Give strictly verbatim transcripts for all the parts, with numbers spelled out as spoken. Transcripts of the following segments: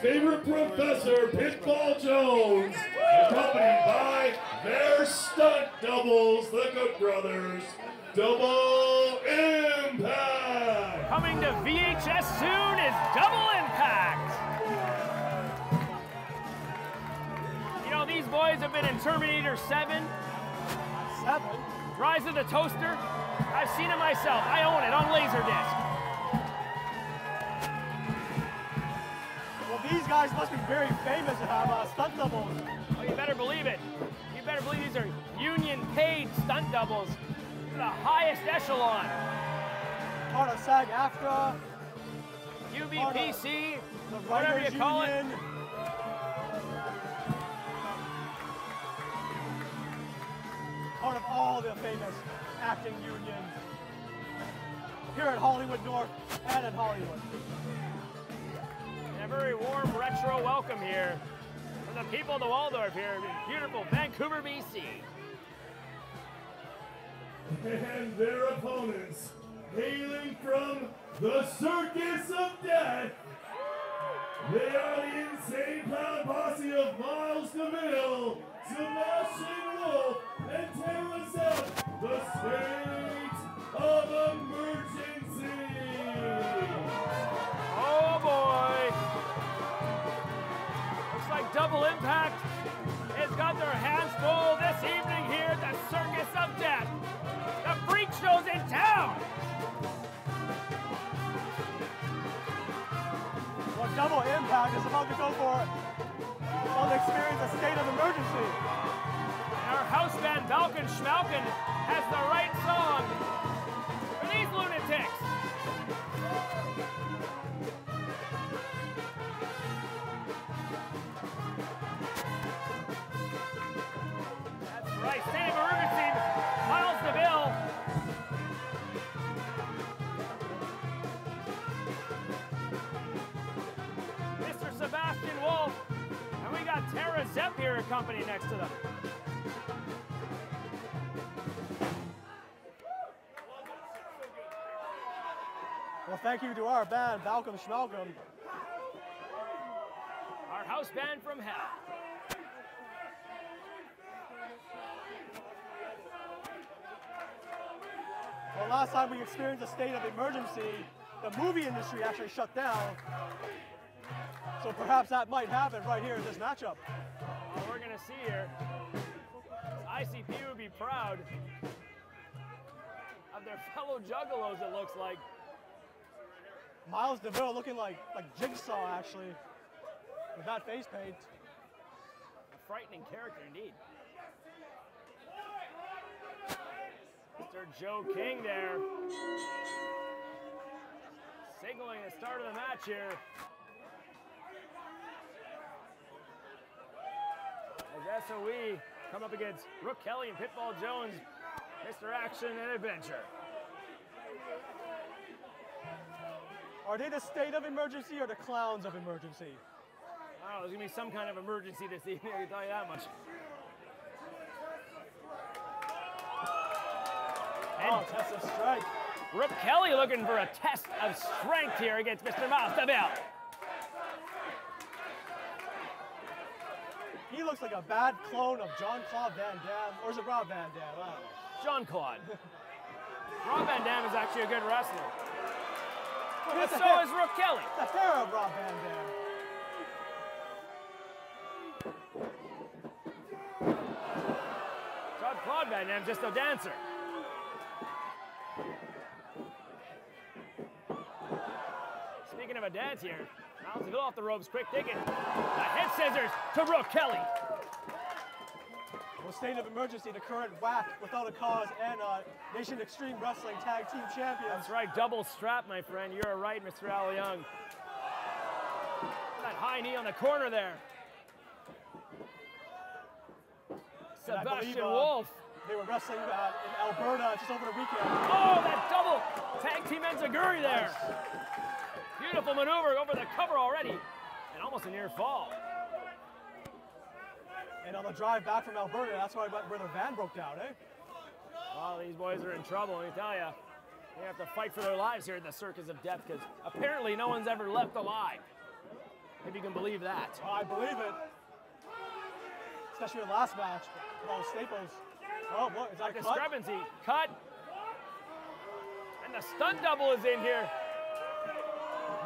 favorite professor, Pitfall Jones, accompanied by their stunt doubles, the Cook Brothers, Double Impact! Coming to V H S soon is Double Impact! You know, these boys have been in Terminator seven. seven? Rise of the Toaster. I've seen it myself. I own it on Laserdisc. These guys must be very famous to have uh, stunt doubles. Oh, you better believe it. You better believe these are union-paid stunt doubles. This is the highest echelon. Part of SAG-AFTRA. U B P C, the whatever you call it. Part of all the famous acting unions here at Hollywood North and at Hollywood. A very warm retro welcome here from the people to Waldorf here in beautiful Vancouver, B C. And their opponents, hailing from the Circus of Death, they are the Insane Clown Posse of Miles DeMille, Sebastian Wolfe, and Tara Zep, the State of Emergency. Oh boy! Double Impact has got their hands full this evening here at the Circus of Death. The freak show's in town! Well, Double Impact is about to go for it. Well, they experience a state of emergency. And our house band, Balkan Shmalkan, has the right song for these lunatics. Sam Irvington, Miles DeMille. Mister Sebastian Wolfe. And we got Tara Zep here accompanied next to them. Well, thank you to our band, Balkan Shmalkan. Our house band from hell. Well, last time we experienced a state of emergency, the movie industry actually shut down. So perhaps that might happen right here in this matchup. Well, we're going to see here. I C P would be proud of their fellow juggalos, it looks like. Miles DeMille looking like, like Jigsaw, actually, with that face paint. A frightening character, indeed. Mister Joe King there, signaling the start of the match here. As S O E come up against Rooke Kelly and Pitfall Jones, Mister Action and Adventure. Are they the state of emergency or the clowns of emergency? Oh, there's gonna be some kind of emergency this evening, I can tell you that much. And oh, test of strength. Rooke Kelly looking for a test of strength here against Mister Miles DeMille. He looks like a bad clone of Jean Claude Van Damme, or is it Rob Van Damme? I don't know. Jean Claude. Rob Van Damme is actually a good wrestler. Well, and so hair, is Rooke Kelly. The hair of Rob Van Damme. Jean Claude Van Damme's just a dancer. Speaking of a dance here, Miles DeMille off the ropes, quick thinking. The head scissors to Rooke Kelly. Well, state of emergency, the current W A C Without a Cause and uh, Nation Extreme Wrestling Tag Team Champions. That's right, double strap, my friend. You're right, Mister Al Young. That high knee on the corner there. Sebastian believe, uh, Wolfe. They were wrestling uh, in Alberta just over the weekend. Oh, that double tag team enziguri there. Nice. Beautiful maneuver over the cover already, and almost a near fall. And on the drive back from Alberta, that's why where the van broke down, eh? Well, these boys are in trouble, let me tell you. They have to fight for their lives here in the Circus of Death because apparently no one's ever left alive. if you can believe that. Oh, I believe it. Especially in the last match, with all the staples. Oh, what, is that a cut? Discrepancy, cut. And the stunt double is in here.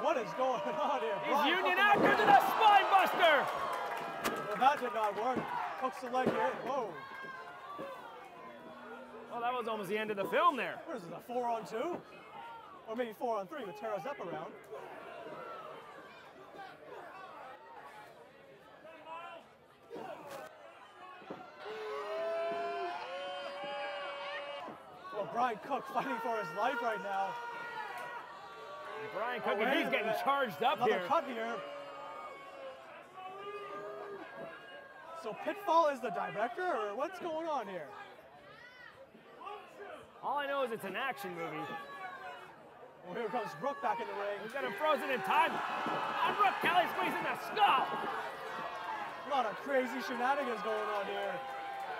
What is going on here? He's Brian union after to the spine buster. Well, that did not work. Hooks the leg here, whoa. Well, that was almost the end of the film there. What is it, a four on two? Or maybe four on three with Tara Zep around. Well, Brian Cook fighting for his life right now. Brian Cook, oh, and he's getting minute. charged up. Another here. Cut here. So Pitfall is the director, or what's going on here? All I know is it's an action movie. Well, here comes Rooke back in the ring. He's got him frozen in time. And Rooke Kelly squeezing the skull. A lot of crazy shenanigans going on here.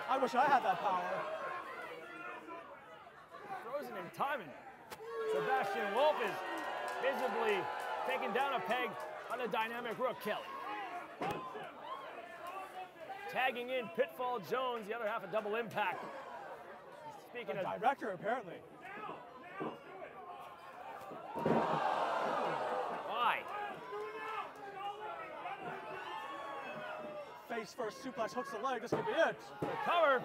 I wish I had that power. Frozen in time, and Sebastian Wolfe is visibly taking down a peg on the dynamic Rooke Kelly. Tagging in Pitfall Jones, the other half of Double Impact. Speaking the of director, apparently. Now, now, why? Face first suplex, hooks the leg. This could be it. The cover,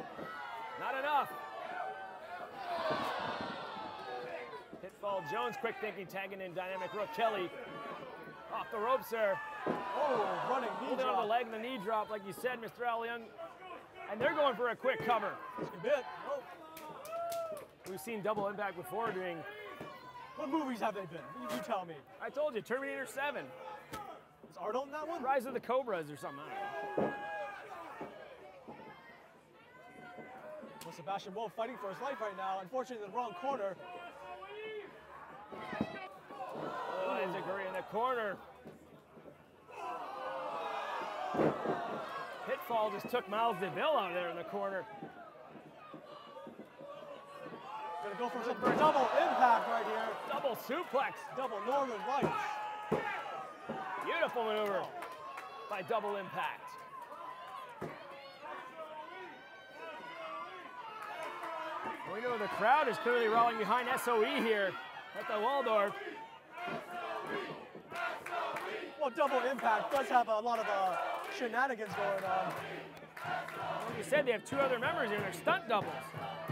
not enough. Pitfall Jones, quick thinking, tagging in dynamic Rooke Kelly. Off the rope, sir. Oh, running knee Holding drop. on the leg and the knee drop, like you said, Mister Al Young. And they're going for a quick cover. This could be it. Oh. We've seen Double Impact before doing. What movies have they been? You tell me. I told you, Terminator seven. Is Arnold in that one? Rise of the Cobras or something. I don't know. Well, Sebastian Wolfe fighting for his life right now. Unfortunately, in the wrong corner. Oh, there's a great in the corner. Pitfall just took Miles DeMille out there in the corner. Gonna go for some double impact right here. Double suplex. Double Northern Lights. Beautiful maneuver by Double Impact. We know the crowd is clearly rolling behind S O E here at the Waldorf. Well, Double Impact does have a lot of uh, shenanigans going on. Like you said, they have two other members here. They're stunt doubles.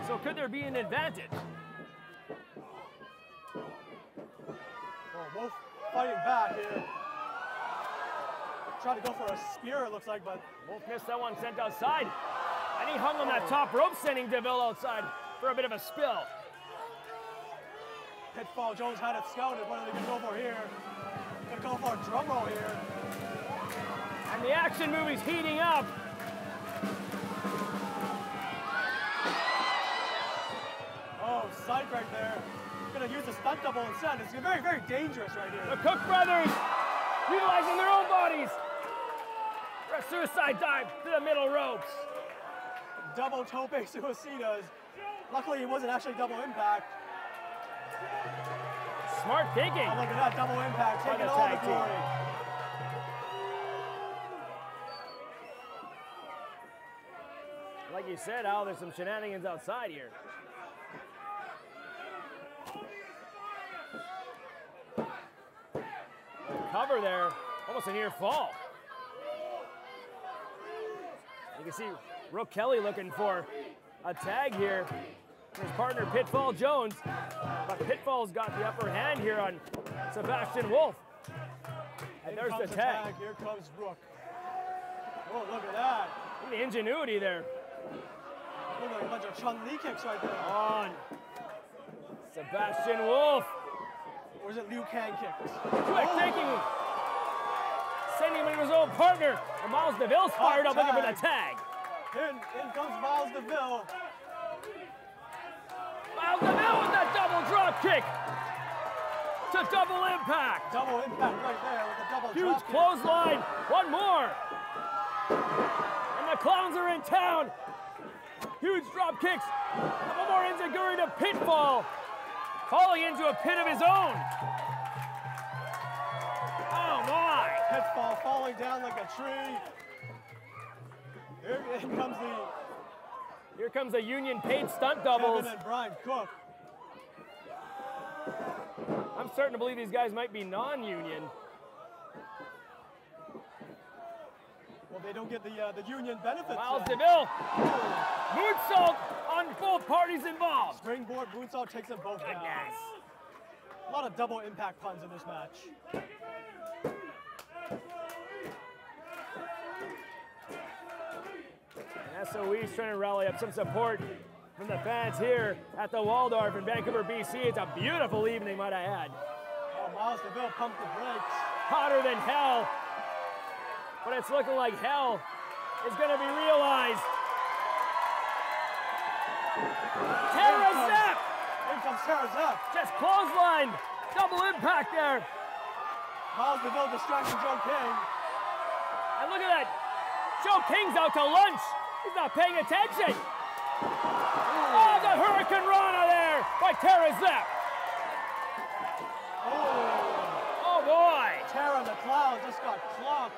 So could there be an advantage? Well, Wolfe fighting back here. Trying to go for a spear, it looks like, but Wolfe missed that one, sent outside. And he hung on that top rope, sending DeMille outside for a bit of a spill. Pitfall Jones had it scouted. What are they going to go for here? Going to go for a drum roll here. And the action movie's heating up. Oh, side right there. Gonna use a stunt double instead. It's very, very dangerous right here. The Cook Brothers utilizing their own bodies for a suicide dive to the middle ropes. Double tope suicidas. Luckily, it wasn't actually double impact. Smart thinking. Oh, look at that double impact taking all the glory. Team. Like you said, Al, there's some shenanigans outside here. Cover there, almost a near fall. You can see Rooke Kelly looking for a tag here. His partner Pitfall Jones, but Pitfall's got the upper hand here on Sebastian Wolfe. And there's the tag. tag. Here comes Rooke. Oh, look at that. Look at the ingenuity there. Look like a bunch of Chun-Li kicks right there. On Sebastian Wolfe. Or is it Liu Kang kicks? Quick thinking, sending him to his own partner. And Miles DeMille's fired up looking for the tag. In, in comes Miles DeMille. Miles DeMille with that double drop kick to Double Impact. Double impact right there with a double Huge drop clothesline, kick. One more. And the clowns are in town. Huge drop kicks. One more enziguri to Pitfall. Falling into a pit of his own. Oh my! Pitfall falling down like a tree. Here, here comes the... Here comes the Union paid stunt doubles. Kevin and Brian Cook. I'm starting to believe these guys might be non-union. Well, they don't get the uh, the union benefits. Miles DeMille, moonsault on both parties involved. Springboard moonsault takes them both down. Yes. A lot of double impact puns in this match. And S O E's trying to rally up some support from the fans here at the Waldorf in Vancouver, B C. It's a beautiful evening, might I add. Oh, Miles DeVille pumped the brakes. Hotter than hell. But it's looking like hell is going to be realized. Tara Zep! Here comes Tara Zep. Just clothesline. Double impact there. Miles DeVille distracting Joe King. And look at that. Joe King's out to lunch. He's not paying attention. Oh, the Hurricane Rana there by Tara Zep. Oh, oh boy. Tara McLeod just got clocked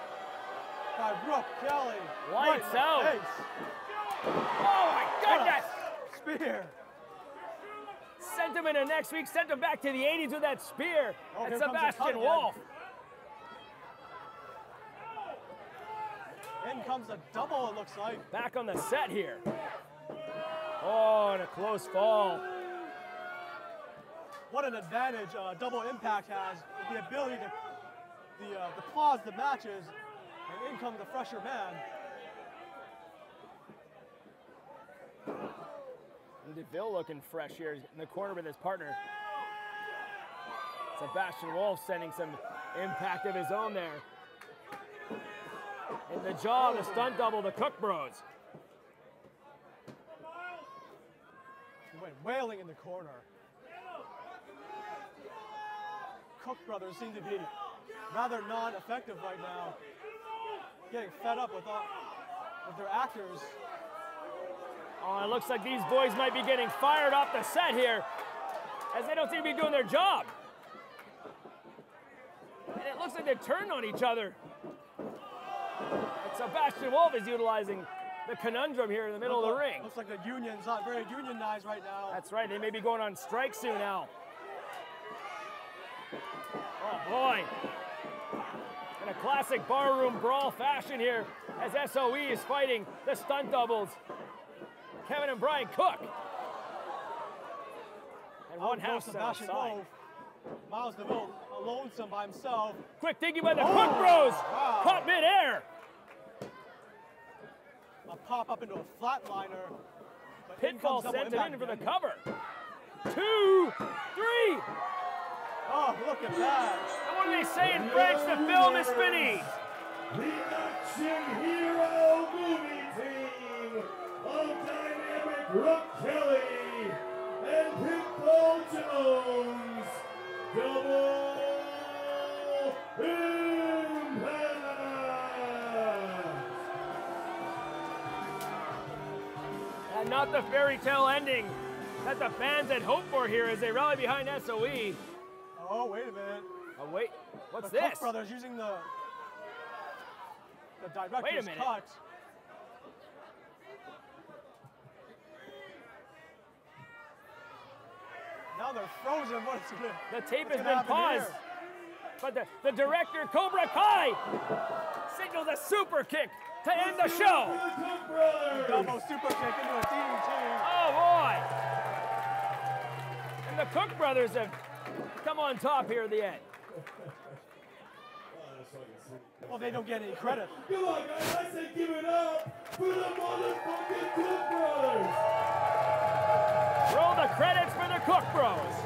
by Rooke Kelly. Lights right out. Face. Oh my goodness. Spear. Sent him into next week, sent him back to the eighties with that spear. Oh, and Sebastian Wolfe. In comes a double, it looks like. Back on the set here. Oh, and a close fall. What an advantage uh, Double Impact has, the ability to the, uh, the pause the matches, and in comes the fresher man. And DeVille looking fresh here in the corner with his partner. Sebastian Wolfe sending some impact of his own there. In the jaw, the stunt double, the Cook Bros. Went wailing in the corner. Cook Brothers seem to be rather non-effective right now. Getting fed up with all, with their actors. Oh, it looks like these boys might be getting fired off the set here, as they don't seem to be doing their job. And it looks like they've turned on each other. And Sebastian Wolfe is utilizing the conundrum here in the middle looks of the like, ring. Looks like the union's not very unionized right now. That's right, they may be going on strike soon now. Oh boy. In a classic barroom brawl fashion here as S O E is fighting the stunt doubles. Kevin and Brian Cook. And one half Sebastian Wolfe. Miles DeVille lonesome by himself. Quick thinking by the oh, Cook Bros. Wow. Caught midair. A pop up into a flatliner. Pitfall sends it in for the cover. Two, three. Oh, look at that. And what do they say in French? The film is finished. The action hero movie team of dynamic Rooke Kelly and Pitfall Jones. Double Impact. And not the fairy tale ending that the fans had hoped for here as they rally behind S O E. Oh, wait a minute. Oh, wait. What's the this? Cook Brothers using the, the director's wait a cut. Now they're frozen. What is going to The tape has been paused. Here? But the, the director, Cobra Kai, signals a super kick to Let's end the show. The double super kick into a team team. Oh, boy. And the Cook Brothers have come on top here at the end. Well, they don't get any credit. Come on, guys. I said give it up for the motherfucking Cook Brothers. Roll the credits for the Cook Bros.